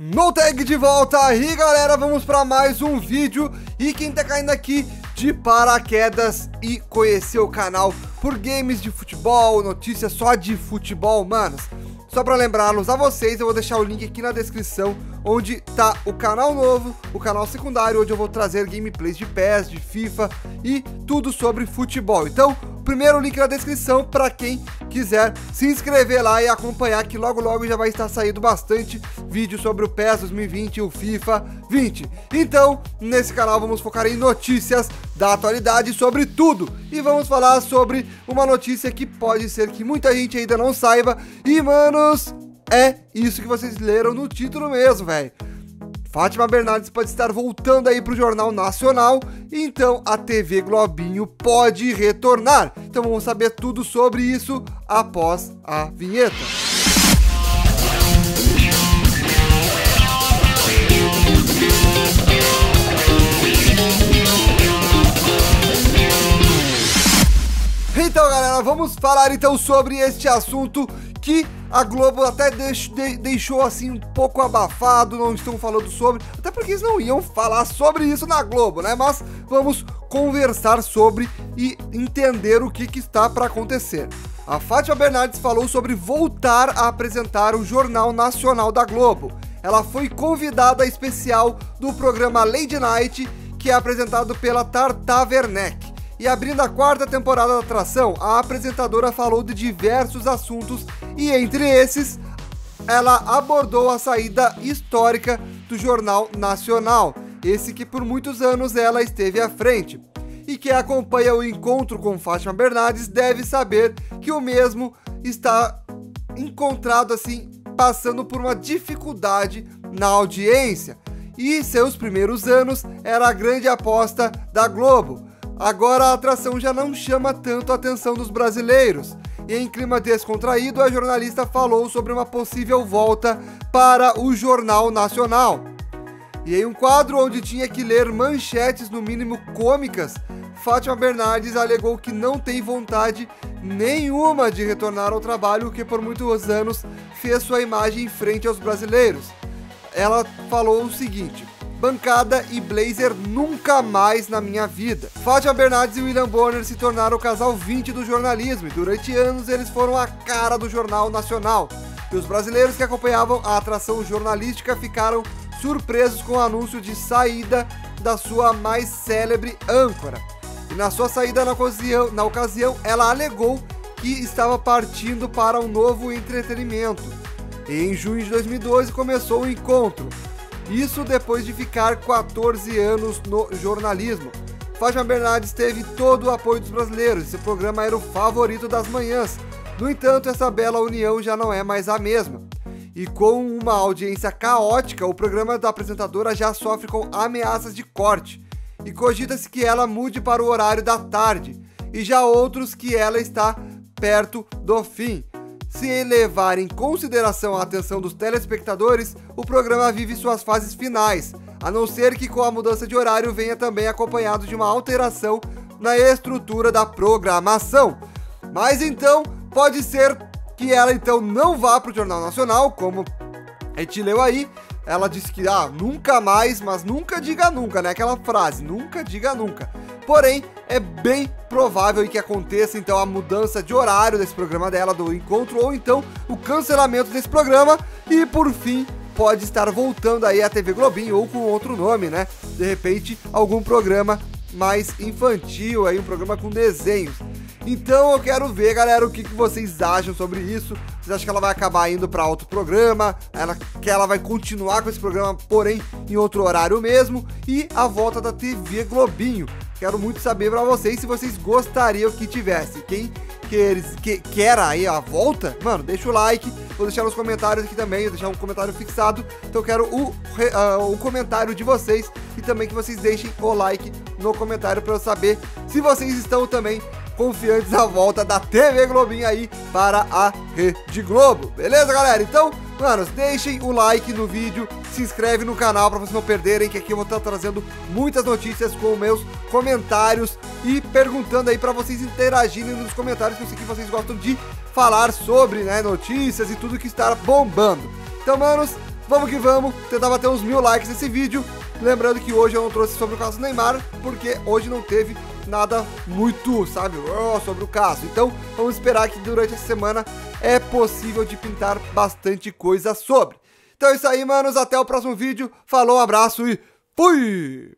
No tag de volta aí, galera, vamos para mais um vídeo. E quem tá caindo aqui de paraquedas e conhecer o canal por games de futebol, notícias só de futebol, manos, só para lembrá-los a vocês, eu vou deixar o link aqui na descrição, onde tá o canal novo, o canal secundário, onde eu vou trazer gameplays de PES, de FIFA e tudo sobre futebol. Então, primeiro link na descrição para quem quiser se inscrever lá e acompanhar, que logo logo já vai estar saindo bastante vídeo sobre o PES 2020 e o FIFA 20. Então, nesse canal vamos focar em notícias da atualidade sobre tudo, e vamos falar sobre uma notícia que pode ser que muita gente ainda não saiba. E, manos, é isso que vocês leram no título mesmo, velho. Fátima Bernardes pode estar voltando aí pro Jornal Nacional, então a TV Globinho pode retornar. Então vamos saber tudo sobre isso após a vinheta. Então, galera, vamos falar então sobre este assunto que a Globo até deixou assim um pouco abafado, não estão falando sobre, até porque eles não iam falar sobre isso na Globo, né? Mas vamos conversar sobre e entender o que está para acontecer. A Fátima Bernardes falou sobre voltar a apresentar o Jornal Nacional da Globo. Ela foi convidada especial do programa Lady Night, que é apresentado pela Tata Werneck. E abrindo a quarta temporada da atração, a apresentadora falou de diversos assuntos, e entre esses, ela abordou a saída histórica do Jornal Nacional, esse que por muitos anos ela esteve à frente. E quem acompanha o encontro com Fátima Bernardes deve saber que o mesmo está encontrado assim, passando por uma dificuldade na audiência. E seus primeiros anos era a grande aposta da Globo. Agora a atração já não chama tanto a atenção dos brasileiros. E em clima descontraído, a jornalista falou sobre uma possível volta para o Jornal Nacional. E em um quadro onde tinha que ler manchetes no mínimo cômicas, Fátima Bernardes alegou que não tem vontade nenhuma de retornar ao trabalho que por muitos anos fez sua imagem em frente aos brasileiros. Ela falou o seguinte: bancada e blazer nunca mais na minha vida. Fátima Bernardes e William Bonner se tornaram o casal 20 do jornalismo, e durante anos eles foram a cara do Jornal Nacional. E os brasileiros que acompanhavam a atração jornalística ficaram surpresos com o anúncio de saída da sua mais célebre âncora. E na sua saída na ocasião, ela alegou que estava partindo para um novo entretenimento. E em junho de 2012 começou o encontro. Isso depois de ficar 14 anos no jornalismo. Fátima Bernardes teve todo o apoio dos brasileiros, esse programa era o favorito das manhãs. No entanto, essa bela união já não é mais a mesma. E com uma audiência caótica, o programa da apresentadora já sofre com ameaças de corte. E cogita-se que ela mude para o horário da tarde. E já outros que ela está perto do fim. Se levar em consideração a atenção dos telespectadores, o programa vive suas fases finais, a não ser que com a mudança de horário venha também acompanhado de uma alteração na estrutura da programação. Mas então, pode ser que ela então não vá para o Jornal Nacional, como a gente leu aí. Ela disse que nunca mais, mas nunca diga nunca, né? Aquela frase, nunca diga nunca. Porém, é bem provável que aconteça então a mudança de horário desse programa dela, do encontro, ou então o cancelamento desse programa, e por fim pode estar voltando aí a TV Globinho, ou com outro nome, né? De repente, algum programa mais infantil, aí um programa com desenhos. Então eu quero ver, galera, o que vocês acham sobre isso. Vocês acham que ela vai acabar indo para outro programa? Que ela vai continuar com esse programa, porém em outro horário mesmo? E a volta da TV Globinho. Quero muito saber para vocês se vocês gostariam que tivesse. Quem quer aí a volta, mano, deixa o like. Vou deixar nos comentários aqui também, vou deixar um comentário fixado. Então eu quero o comentário de vocês, e também que vocês deixem o like no comentário para eu saber se vocês estão também confiantes na volta da TV Globinho aí para a Rede Globo. Beleza, galera? Então, manos, deixem o like no vídeo, se inscreve no canal para vocês não perderem, que aqui eu vou estar trazendo muitas notícias com meus comentários e perguntando aí para vocês interagirem nos comentários, que eu sei que vocês gostam de falar sobre, né, notícias e tudo que está bombando. Então, manos, vamos que vamos, tentar bater uns 1000 likes nesse vídeo. Lembrando que hoje eu não trouxe sobre o caso do Neymar, porque hoje não teve nada muito, sabe, sobre o caso. Então vamos esperar que durante essa semana é possível de pintar bastante coisa sobre. Então é isso aí, manos, até o próximo vídeo. Falou, abraço e fui!